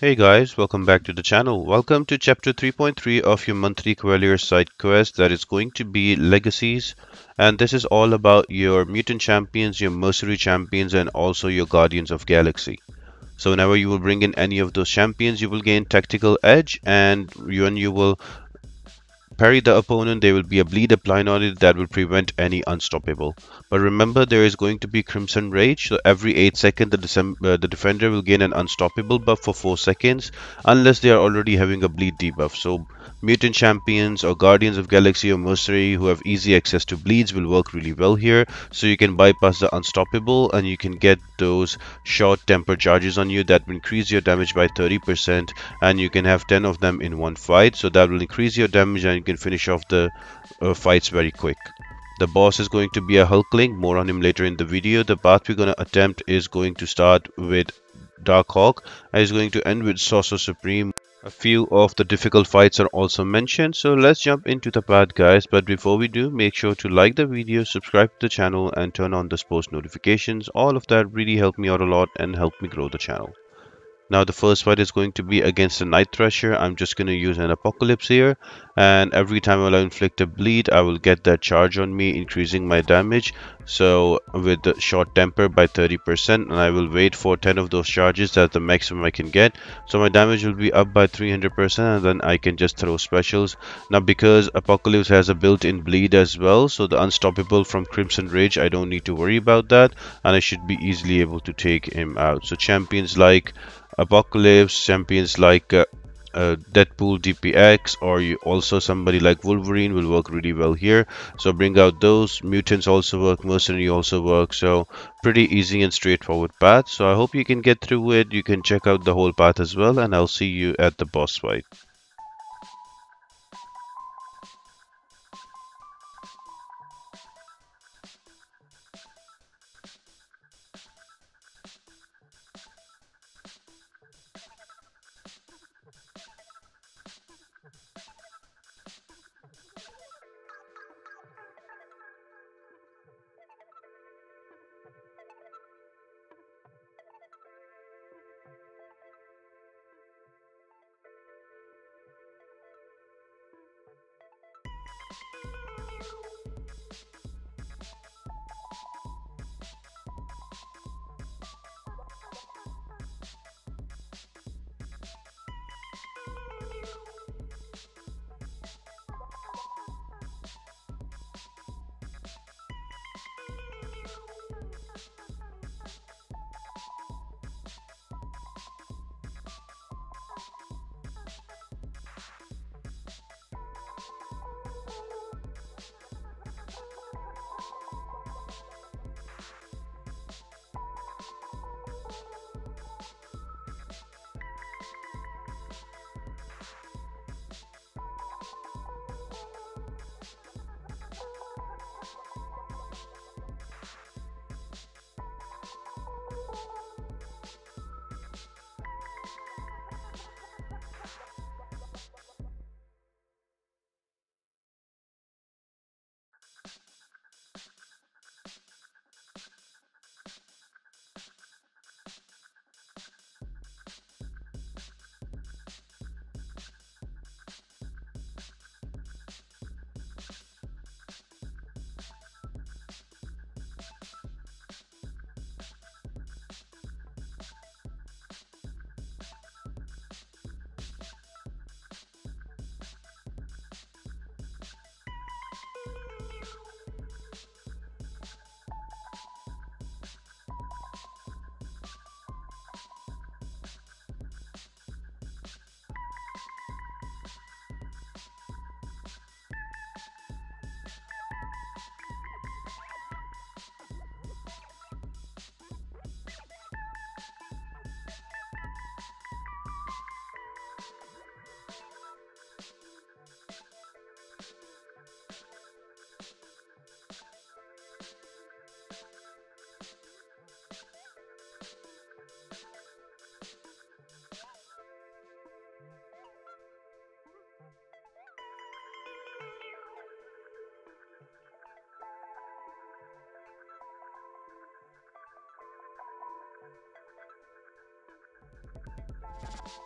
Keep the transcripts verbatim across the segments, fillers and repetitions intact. Hey guys, welcome back to the channel. Welcome to chapter three point three of your monthly Quellier side quest that is going to be Legacies, and this is all about your mutant champions, your mercenary champions, and also your guardians of galaxy. So whenever you will bring in any of those champions, you will gain tactical edge, and when you will parry the opponent, there will be a bleed applied on it that will prevent any unstoppable. But remember, there is going to be Crimson Rage, so every eight seconds the, uh, the defender will gain an unstoppable buff for four seconds unless they are already having a bleed debuff. So mutant champions or guardians of galaxy or mercenary who have easy access to bleeds will work really well here, so you can bypass the unstoppable and you can get those short temper charges on you that will increase your damage by thirty percent, and you can have ten of them in one fight, so that will increase your damage and you can Can finish off the uh, fights very quick. The boss is going to be a Hulkling, more on him later in the video. The path we're going to attempt is going to start with Dark Hawk and is going to end with Symbiote Supreme. A few of the difficult fights are also mentioned, so let's jump into the path, guys. But before we do, make sure to like the video, subscribe to the channel, and turn on those post notifications. All of that really helped me out a lot and helped me grow the channel. Now the first fight is going to be against a Night Thrasher. I'm just going to use an Apocalypse here, and every time I'll inflict a bleed, I will get that charge on me, increasing my damage. So with the short temper by thirty percent, and I will wait for ten of those charges. That's the maximum I can get. So my damage will be up by three hundred percent, and then I can just throw specials. Now because Apocalypse has a built-in bleed as well, so the unstoppable from Crimson Rage, I don't need to worry about that, and I should be easily able to take him out. So champions like Apocalypse, champions like uh, uh, Deadpool D P X, or you also somebody like Wolverine will work really well here. So bring out those. Mutants also work, mercenary also work, so pretty easy and straightforward path. So I hope you can get through it. You can check out the whole path as well, and I'll see you at the boss fight.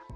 You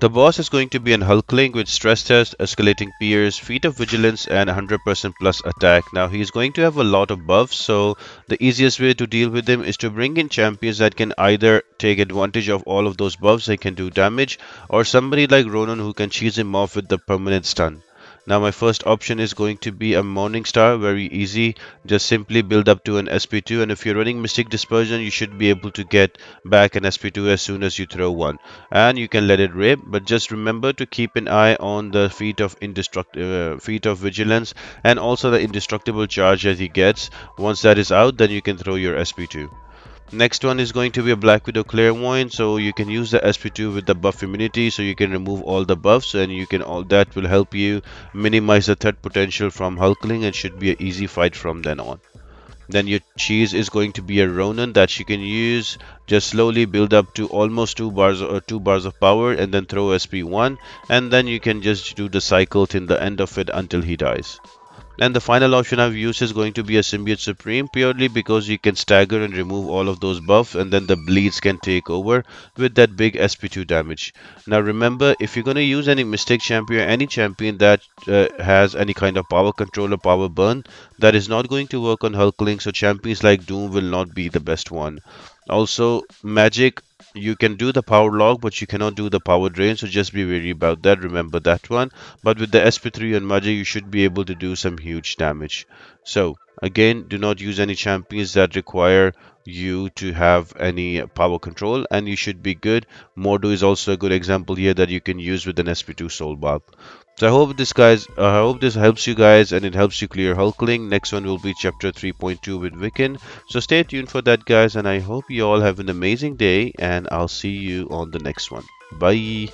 The boss is going to be an Hulkling with stress test, escalating peers, feat of vigilance and one hundred percent plus attack. Now he is going to have a lot of buffs, so the easiest way to deal with him is to bring in champions that can either take advantage of all of those buffs, they can do damage, or somebody like Ronan who can cheese him off with the permanent stun. Now my first option is going to be a Morningstar, very easy, just simply build up to an S P two, and if you're running Mystic Dispersion you should be able to get back an S P two as soon as you throw one. And you can let it rip, but just remember to keep an eye on the feat of indestructible uh, feat of vigilance and also the indestructible charge that he gets. Once that is out, then you can throw your S P two. Next one is going to be a Black Widow Claire Voyant, so you can use the S P two with the buff immunity, so you can remove all the buffs, and you can all that will help you minimize the threat potential from Hulkling, and should be an easy fight from then on. Then your cheese is going to be a Ronan that you can use, just slowly build up to almost two bars or two bars of power, and then throw S P one, and then you can just do the cycle till the end of it until he dies. And the final option I've used is going to be a Symbiote Supreme, purely because you can stagger and remove all of those buffs, and then the bleeds can take over with that big S P two damage. Now remember, if you're going to use any Mystic Champion, any champion that uh, has any kind of power control or power burn, that is not going to work on Hulkling, so champions like Doom will not be the best one. Also, Magic, you can do the power log, but you cannot do the power drain, so just be wary about that, remember that one. But with the S P three and Magic, you should be able to do some huge damage. So, again, do not use any champions that require you to have any power control, and you should be good. Mordo is also a good example here that you can use with an S P two soul buff. So I hope this guys, uh, I hope this helps you guys and it helps you clear Hulkling. Next one will be chapter three point two with Wiccan. So stay tuned for that guys, and I hope you all have an amazing day, and I'll see you on the next one. Bye.